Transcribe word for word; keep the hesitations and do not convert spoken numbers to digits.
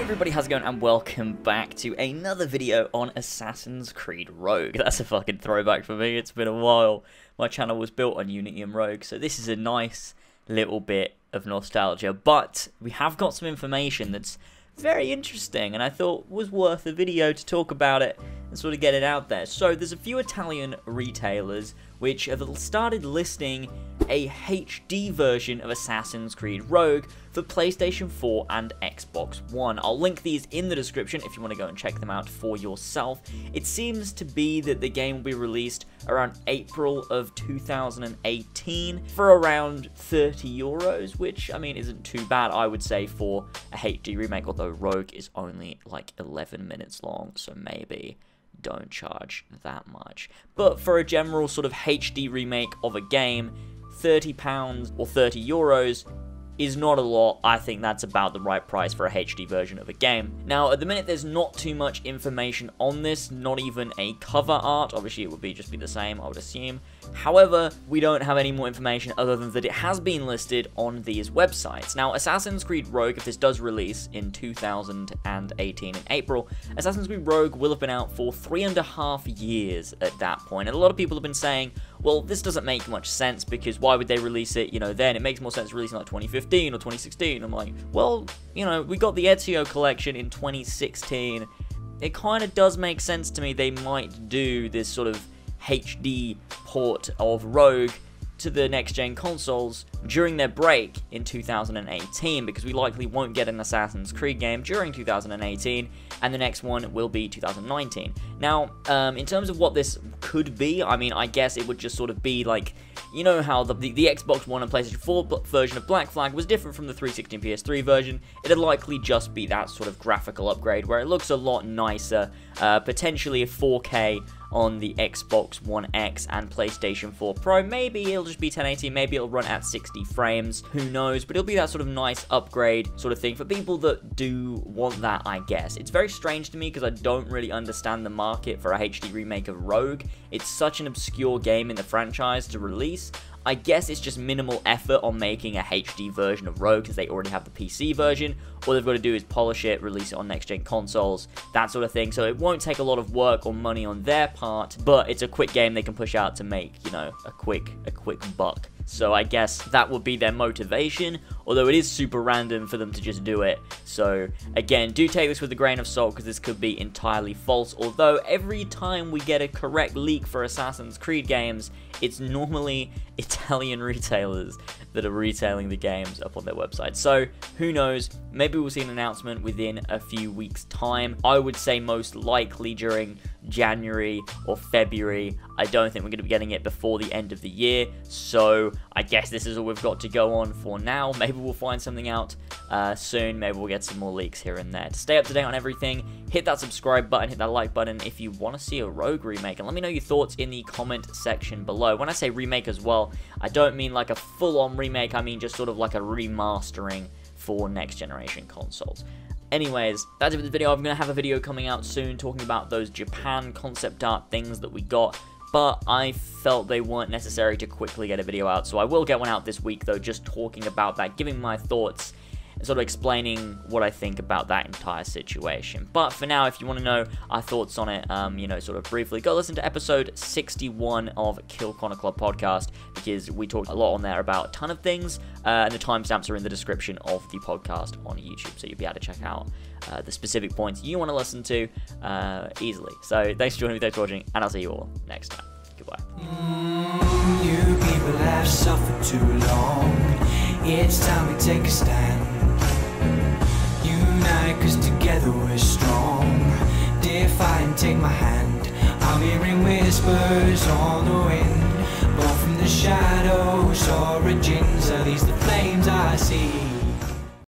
Everybody, how's it going, and welcome back to another video on Assassin's Creed Rogue. That's a fucking throwback for me, it's been a while. My channel was built on Unity and Rogue, so this is a nice little bit of nostalgia. But we have got some information that's very interesting, and I thought was worth a video to talk about it and sort of get it out there. So there's a few Italian retailers which have started listing a H D version of Assassin's Creed Rogue for PlayStation four and Xbox One. I'll link these in the description if you want to go and check them out for yourself. It seems to be that the game will be released around April of two thousand eighteen for around thirty euros, which, I mean, isn't too bad, I would say, for a H D remake, although Rogue is only like eleven minutes long, so maybe don't charge that much. But for a general sort of H D remake of a game, thirty pounds or thirty euros is not a lot. I think that's about the right price for a H D version of a game. Now, at the minute, there's not too much information on this, not even a cover art. Obviously, it would be just be the same, I would assume. However, we don't have any more information other than that it has been listed on these websites. Now, Assassin's Creed Rogue, if this does release in two thousand eighteen in April, Assassin's Creed Rogue will have been out for three and a half years at that point. And a lot of people have been saying, well, this doesn't make much sense because why would they release it, you know, then? It makes more sense releasing like twenty fifteen or twenty sixteen. I'm like, well, you know, we got the Ezio collection in twenty sixteen. It kind of does make sense to me they might do this sort of H D port of Rogue to the next-gen consoles during their break in two thousand eighteen, because we likely won't get an Assassin's Creed game during two thousand eighteen, and the next one will be two thousand nineteen. Now, um, in terms of what this could be, I mean, I guess it would just sort of be like, you know how the, the, the Xbox One and PlayStation four version of Black Flag was different from the three sixty and P S three version, it'd likely just be that sort of graphical upgrade where it looks a lot nicer, uh, potentially a four K on the Xbox One X and PlayStation four Pro. Maybe it'll just be ten eighty, maybe it'll run at sixty frames, who knows, but it'll be that sort of nice upgrade sort of thing for people that do want that, I guess. It's very strange to me because I don't really understand the market for a H D remake of Rogue. It's such an obscure game in the franchise to release. I guess it's just minimal effort on making a H D version of Rogue because they already have the P C version. All they've got to do is polish it, release it on next-gen consoles, that sort of thing. So it won't take a lot of work or money on their part, but it's a quick game they can push out to make, you know, a quick, a quick buck. So I guess that would be their motivation, although it is super random for them to just do it. So again, do take this with a grain of salt because this could be entirely false, although every time we get a correct leak for Assassin's Creed games, it's normally Italian retailers that are retailing the games up on their website. So who knows, maybe we'll see an announcement within a few weeks' time. I would say most likely during January or February. I don't think we're going to be getting it before the end of the year, so I guess this is all we've got to go on for now. Maybe we'll find something out uh, soon, maybe we'll get some more leaks here and there. To stay up to date on everything, hit that subscribe button, hit that like button if you want to see a Rogue remake, and let me know your thoughts in the comment section below. When I say remake as well, I don't mean like a full-on remake, I mean just sort of like a remastering for next-generation consoles. Anyways, that's it for the video. I'm going to have a video coming out soon talking about those Japan concept art things that we got, but I felt they weren't necessary to quickly get a video out, so I will get one out this week though, just talking about that, giving my thoughts, and sort of explaining what I think about that entire situation. But for now, if you want to know our thoughts on it, um, you know, sort of briefly, go listen to episode sixty-one of Kill Connor Club podcast, because we talked a lot on there about a ton of things, uh, and the timestamps are in the description of the podcast on YouTube, so you'll be able to check out uh, the specific points you want to listen to uh, easily. So thanks for joining me, thanks for watching, and I'll see you all next time. Goodbye. Mm, you people have suffered too long. It's time we take a stand. Cause together we're strong. Defy and take my hand. I'm hearing whispers on the wind, born from the shadows. Origins, are these the flames I see?